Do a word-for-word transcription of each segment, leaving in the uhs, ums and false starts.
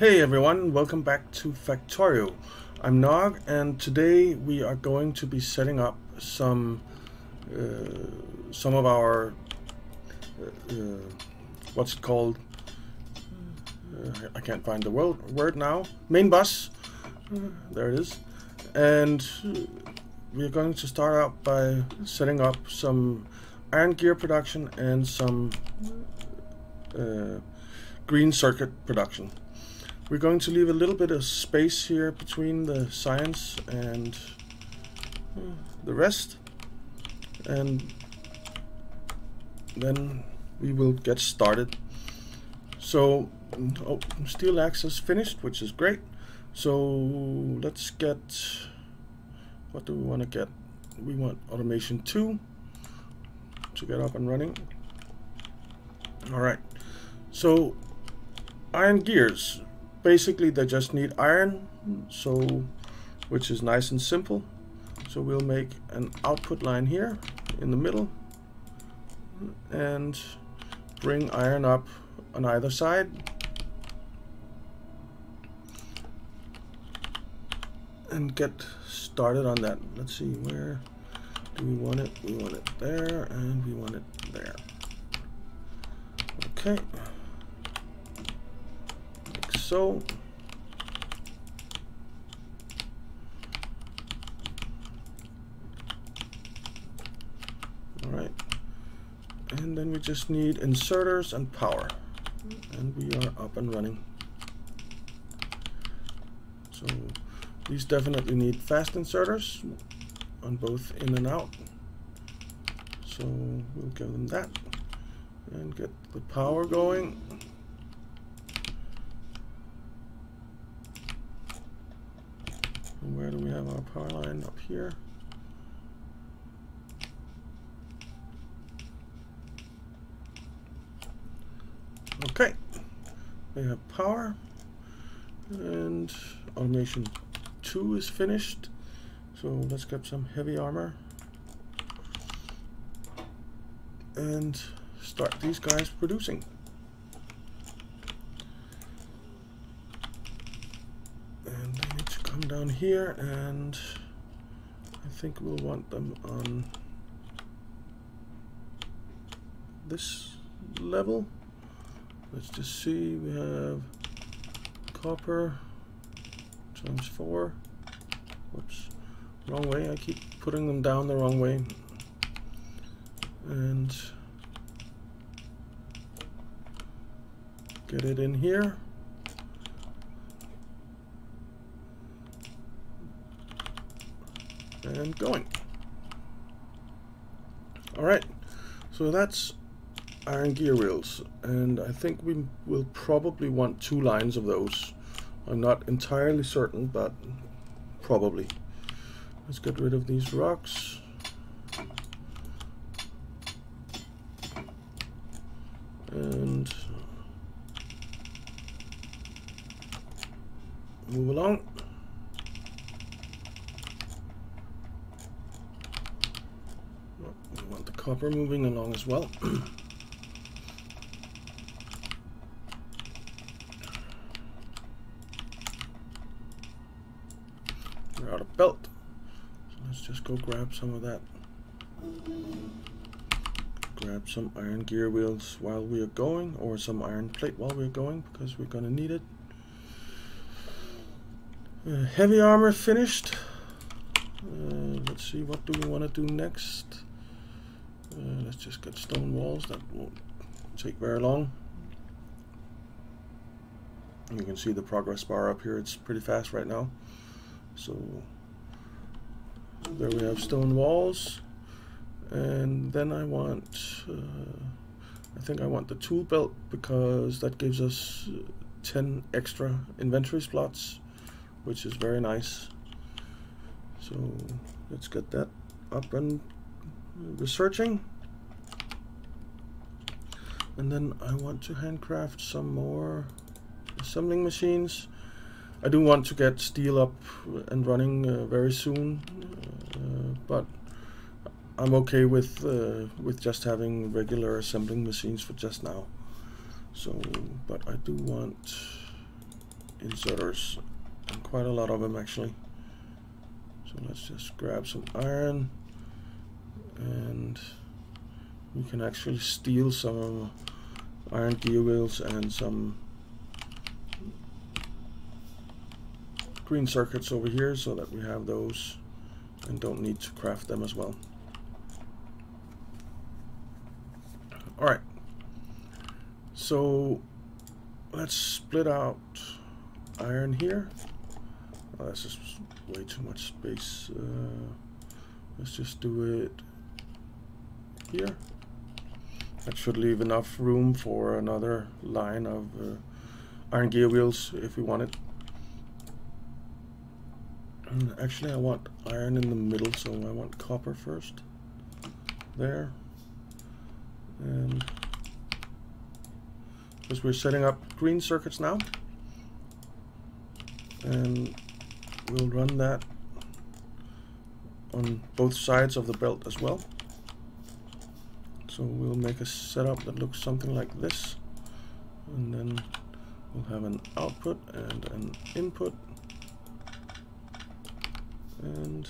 Hey everyone, welcome back to Factorio. I'm Nog, and today we are going to be setting up some uh, some of our uh, uh, what's it called? Uh, I can't find the word word now. Main bus. There it is. And we're going to start out by setting up some iron gear production and some uh, green circuit production. We're going to leave a little bit of space here between the science and the rest, and then we will get started. So, oh, steel axis finished, which is great. So let's get, what do we want to get? We want automation two to get up and running. All right, so iron gears. Basically they just need iron, so which is nice and simple. So we'll make an output line here in the middle and bring iron up on either side, and get started on that. Let's see, where do we want it? We want it there, and we want it there. Okay. So, all right, and then we just need inserters and power, and we are up and running. So these definitely need fast inserters on both in and out, so we'll give them that and get the power going. Where do we have our power line? Up here. Okay, we have power, and automation two is finished. So let's get some heavy armor and start these guys producing. Down here, and I think we'll want them on this level. Let's just see, we have copper times four. Whoops, wrong way. I keep putting them down the wrong way. And get it in here. And going. Alright, so that's iron gear wheels, and I think we will probably want two lines of those. I'm not entirely certain, but probably. Let's get rid of these rocks and move along. Copper moving along as well. We're out of belt, so let's just go grab some of that. Grab some iron gear wheels while we are going, or some iron plate while we're going, because we're going to need it. Uh, heavy armor finished. Uh, let's see, what do we want to do next? Uh, let's just get stone walls, that won't take very long. You can see the progress bar up here, it's pretty fast right now. So there we have stone walls, and then I want uh, I think I want the tool belt, because that gives us ten extra inventory slots, which is very nice. So let's get that up and researching, and then I want to handcraft some more assembling machines. I do want to get steel up and running uh, very soon, uh, but I'm okay with uh, with just having regular assembling machines for just now. So, but I do want inserters, and quite a lot of them actually. So let's just grab some iron, and we can actually steal some iron gear wheels and some green circuits over here so that we have those and don't need to craft them as well. All right, so let's split out iron here. Oh, this is way too much space. Uh, let's just do it here. That should leave enough room for another line of uh, iron gear wheels if we want it. And actually, I want iron in the middle, so I want copper first. There. And because we're setting up green circuits now, and we'll run that on both sides of the belt as well. So we'll make a setup that looks something like this, and then we'll have an output and an input, and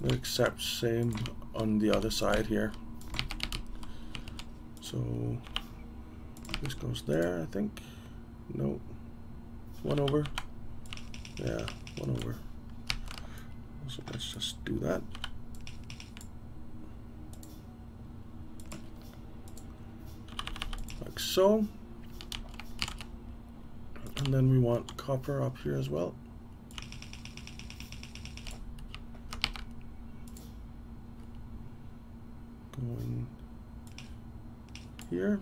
the exact same on the other side here. So this goes there, I think. No, one over. Yeah, one over. So let's just do that. So, and then we want copper up here as well. Going here.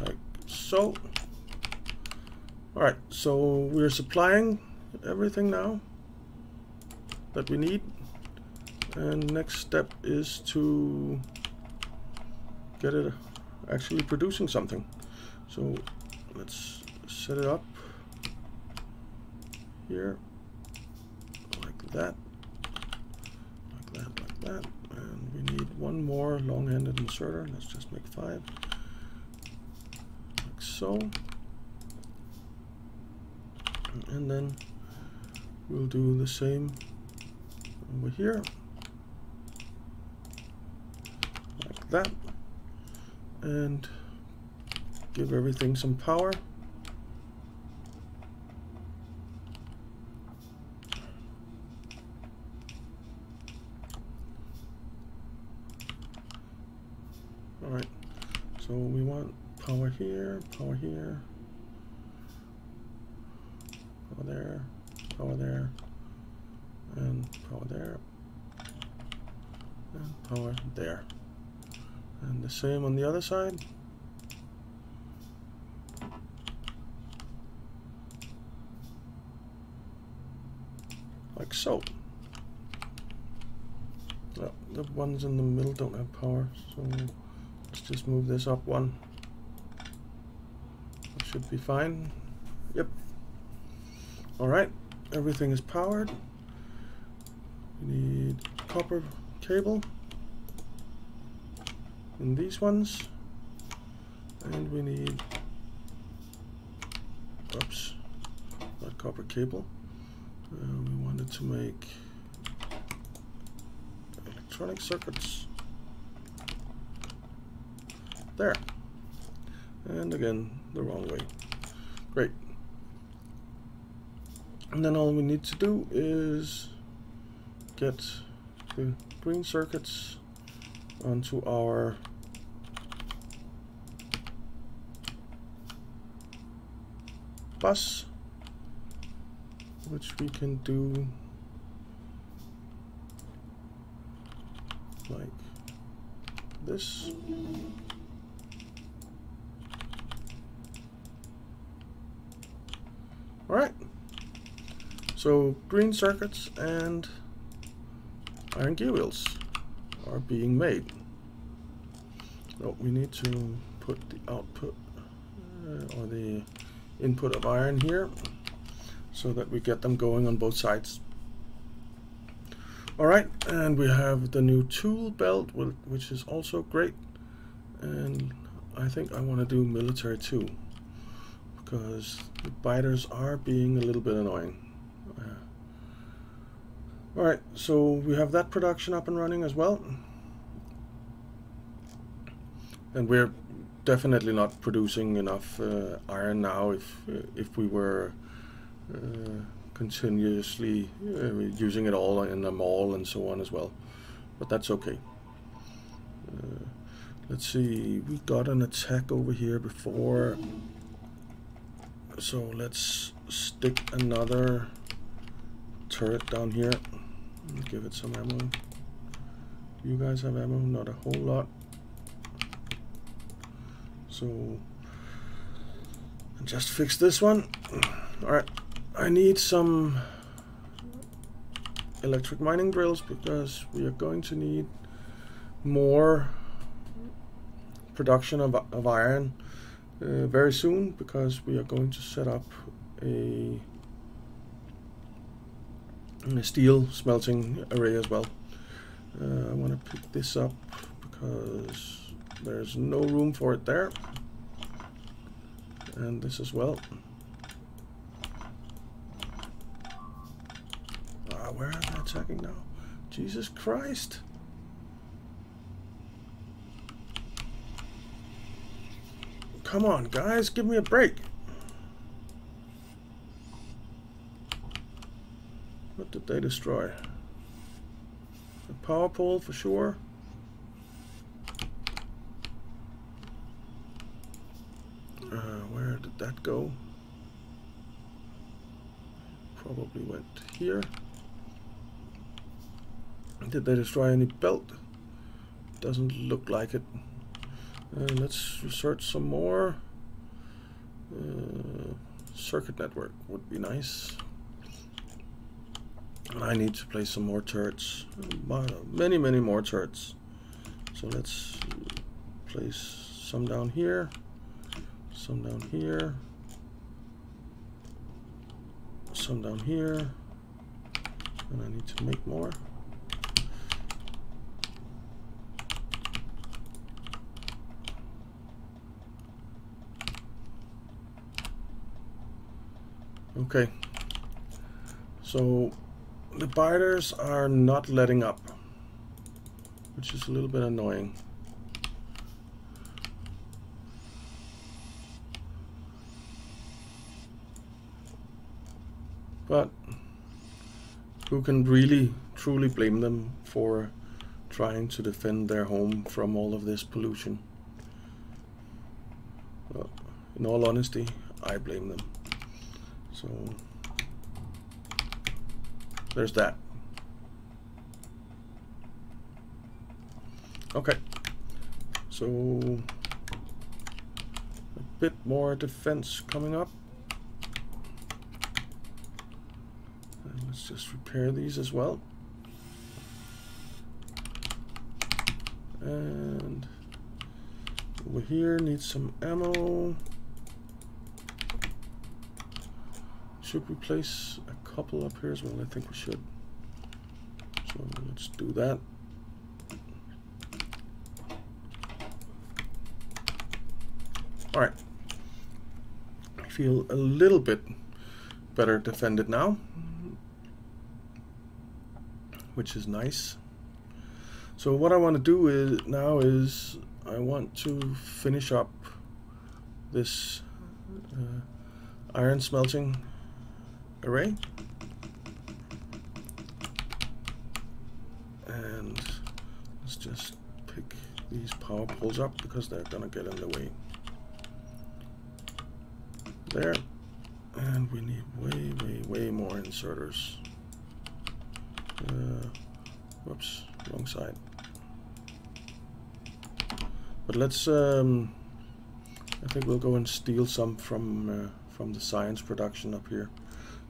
Like so. All right, so we're supplying everything now that we need, and next step is to get it actually producing something. So let's set it up here like that, like that, like that, and we need one more long-handed inserter. Let's just make five, like so, and then we'll do the same over here, like that, and give everything some power. All right, so we want power here, power here, power there, power there, and power there, and power there, and the same on the other side. Like so. Oh, the ones in the middle don't have power, so let's just move this up one. That should be fine. Yep. Alright, everything is powered. We need copper cable in these ones, and we need, oops, not copper cable, uh, we wanted to make electronic circuits, there, and again the wrong way. Great. And then all we need to do is get the green circuits onto our bus, which we can do like this. All right, so green circuits and iron gear wheels are being made. Oh, we need to put the output uh, or the input of iron here so that we get them going on both sides. All right, and we have the new tool belt, which is also great. And I think I want to do military too, because the biters are being a little bit annoying. Uh, all right, so we have that production up and running as well. And we're definitely not producing enough uh, iron now if, uh, if we were uh, continuously uh, using it all in a mall and so on as well, but that's okay. Uh, let's see, we got an attack over here before, so let's stick another turret down here and give it some ammo. Do you guys have ammo? Not a whole lot. So and just fix this one. All right, I need some electric mining drills because we are going to need more production of, of iron uh, very soon, because we are going to set up a, a steel smelting array as well. Uh, I want to pick this up because there's no room for it there, and this as well. Where are they attacking now? Jesus Christ! Come on, guys, give me a break! What did they destroy? The power pole for sure. Uh, where did that go? Probably went here. Did they destroy any belt? Doesn't look like it. Uh, let's research some more. Uh, circuit network would be nice. And I need to place some more turrets. Many, many more turrets. So let's place some down here. Some down here. Some down here. And I need to make more. Okay, so the biters are not letting up, which is a little bit annoying. But who can really truly blame them for trying to defend their home from all of this pollution? Well, in all honesty, I blame them. So there's that. Okay, so a bit more defense coming up. And let's just repair these as well. And over here needs some ammo. Should we place a couple up here as well? I think we should. So let's do that. All right. I feel a little bit better defended now, which is nice. So what I want to do is now is I want to finish up this uh, iron smelting array, and let's just pick these power poles up because they're gonna get in the way there, and we need way way way more inserters. Uh, whoops, wrong side. But let's um, I think we'll go and steal some from uh, from the science production up here.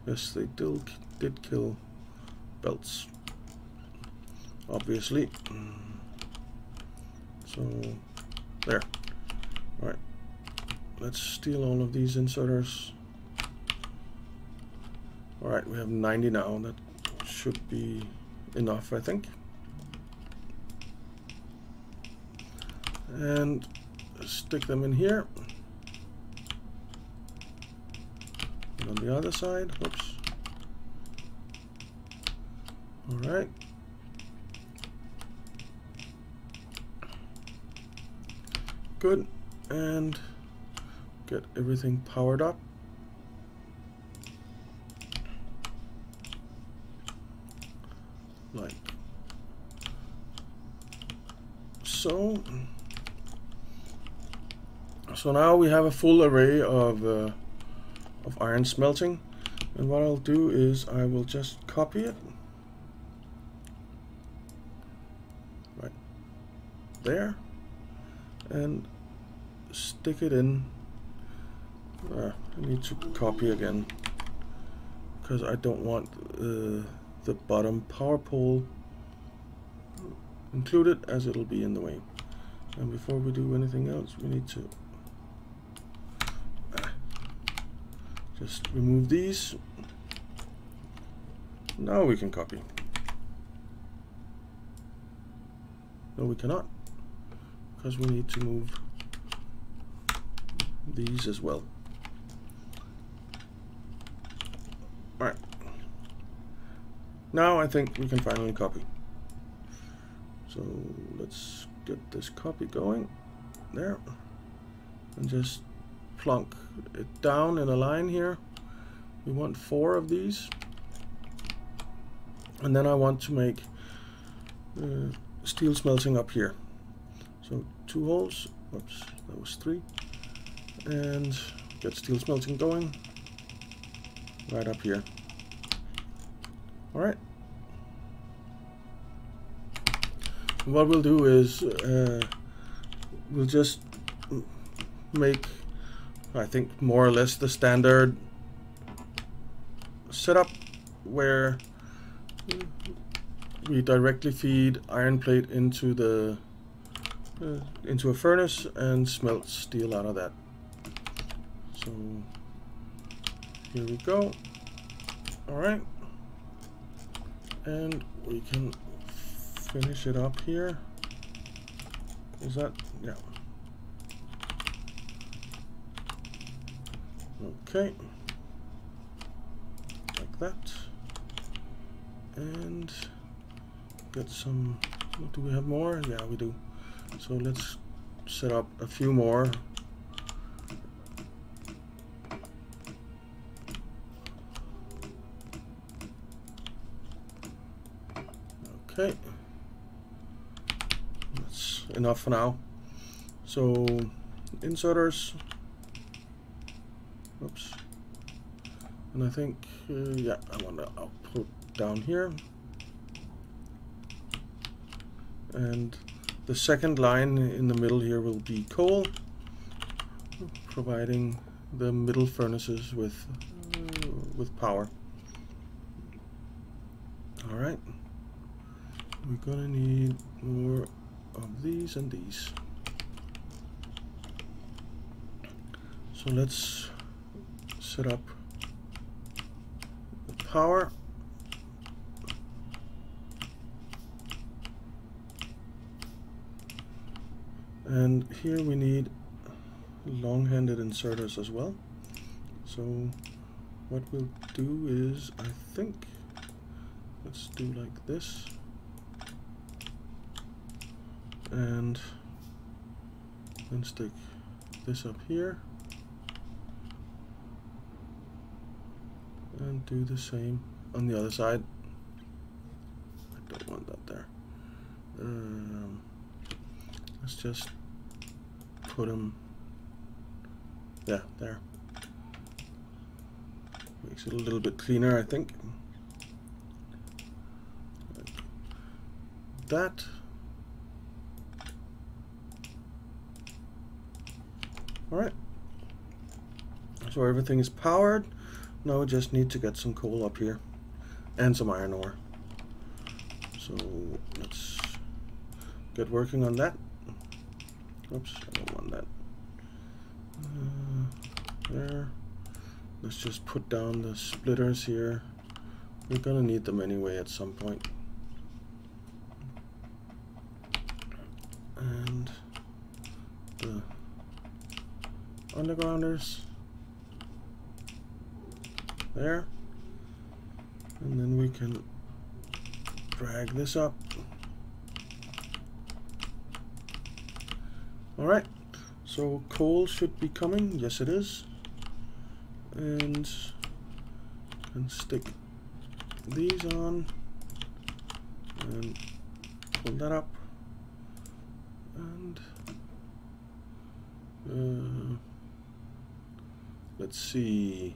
Yes, they did, did kill belts, obviously. So, there. All right, let's steal all of these inserters. All right, we have ninety now. That should be enough, I think. And stick them in here. And on the other side, whoops. All right. Good. And get everything powered up. Like so. So now we have a full array of uh, of iron smelting, and what I'll do is I will just copy it right there and stick it in. Ah, I need to copy again because I don't want uh, the bottom power pole included, as it'll be in the way. And before we do anything else, we need to just remove these. Now we can copy. No, we cannot, because we need to move these as well. All right. Now I think we can finally copy. So let's get this copy going there, and just plonk it down in a line here. We want four of these, and then I want to make uh, steel smelting up here. So two holes, oops, that was three, and get steel smelting going right up here. All right. What we'll do is uh, we'll just make, I think, more or less the standard setup where we directly feed iron plate into the uh, into a furnace and smelt steel out of that. So here we go. All right, and we can finish it up here. Is that, yeah. Okay, like that, and get some, do we have more? Yeah, we do. So let's set up a few more. Okay, that's enough for now. So inserters. Oops. And I think, uh, yeah, I want to output down here. And the second line in the middle here will be coal, providing the middle furnaces with uh, with power. All right. We're gonna need more of these and these. So let's set up the power. And here we need long-handed inserters as well. So what we'll do is, I think, let's do like this. And then stick this up here. And do the same on the other side. I don't want that there. Um, let's just put them, yeah, there. Makes it a little bit cleaner, I think. Like that. All right. So everything is powered. Now we just need to get some coal up here and some iron ore. So let's get working on that. Oops, I don't want that. Uh, there. Let's just put down the splitters here. We're gonna need them anyway at some point. undergrounders there, and then we can drag this up. Alright, so coal should be coming, yes it is, and can stick these on and pull that up, and uh, let's see,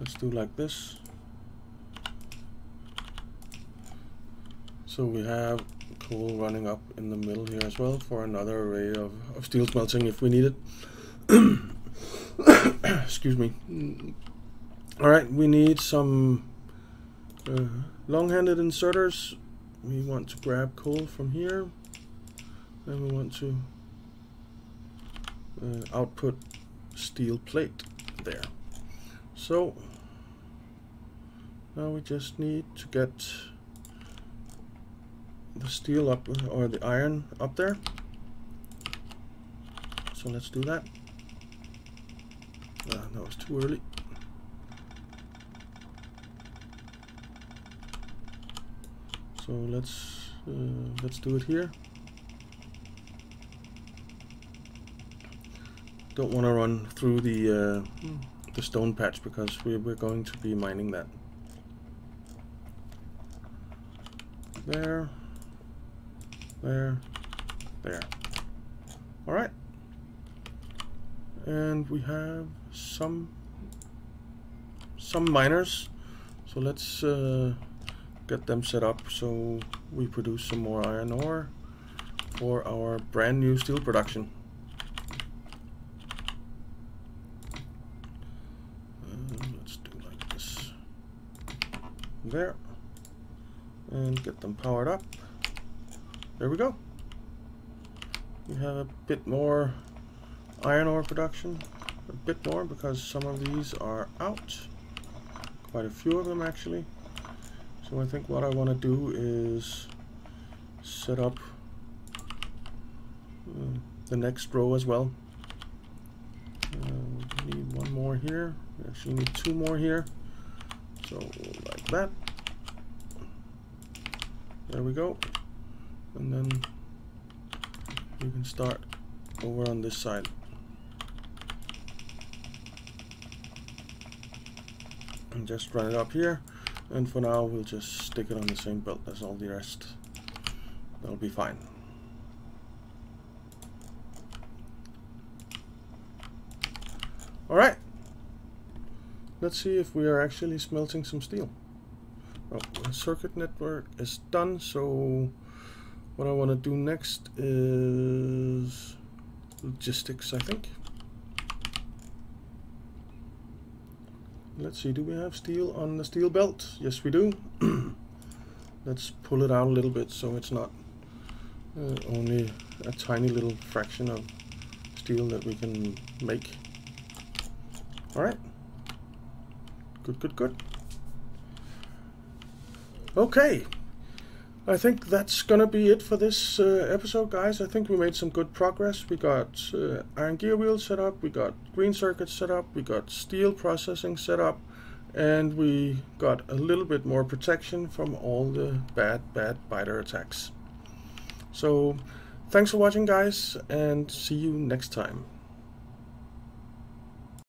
let's do like this. So we have coal running up in the middle here as well for another array of, of steel smelting if we need it. Excuse me. Alright, we need some uh, long-handed inserters. We want to grab coal from here, and we want to uh, output steel plate there. So now we just need to get the steel up, or the iron up there. So let's do that. Ah, that was too early. So let's uh, let's do it here. Don't want to run through the uh, the stone patch because we we're going to be mining that. There. There, there. All right, and we have some some miners, so let's uh, get them set up so we produce some more iron ore for our brand new steel production. Uh, let's do like this. There, and get them powered up. There we go. We have a bit more iron ore production. A bit more because some of these are out. Quite a few of them actually. So I think what I want to do is set up uh, the next row as well. Uh, we need one more here. We actually need two more here. So like that. There we go. And then we can start over on this side. And just run it up here. And for now, we'll just stick it on the same belt as all the rest. That'll be fine. Alright. Let's see if we are actually smelting some steel. Oh, the circuit network is done, so what I want to do next is logistics, I think. Let's see, do we have steel on the steel belt? Yes, we do. Let's pull it out a little bit so it's not uh, only a tiny little fraction of steel that we can make. Alright. Good, good, good. Okay. I think that's gonna be it for this uh, episode, guys. I think we made some good progress. We got uh, iron gear wheels set up, we got green circuits set up, we got steel processing set up, and we got a little bit more protection from all the bad, bad biter attacks. So, thanks for watching, guys, and see you next time.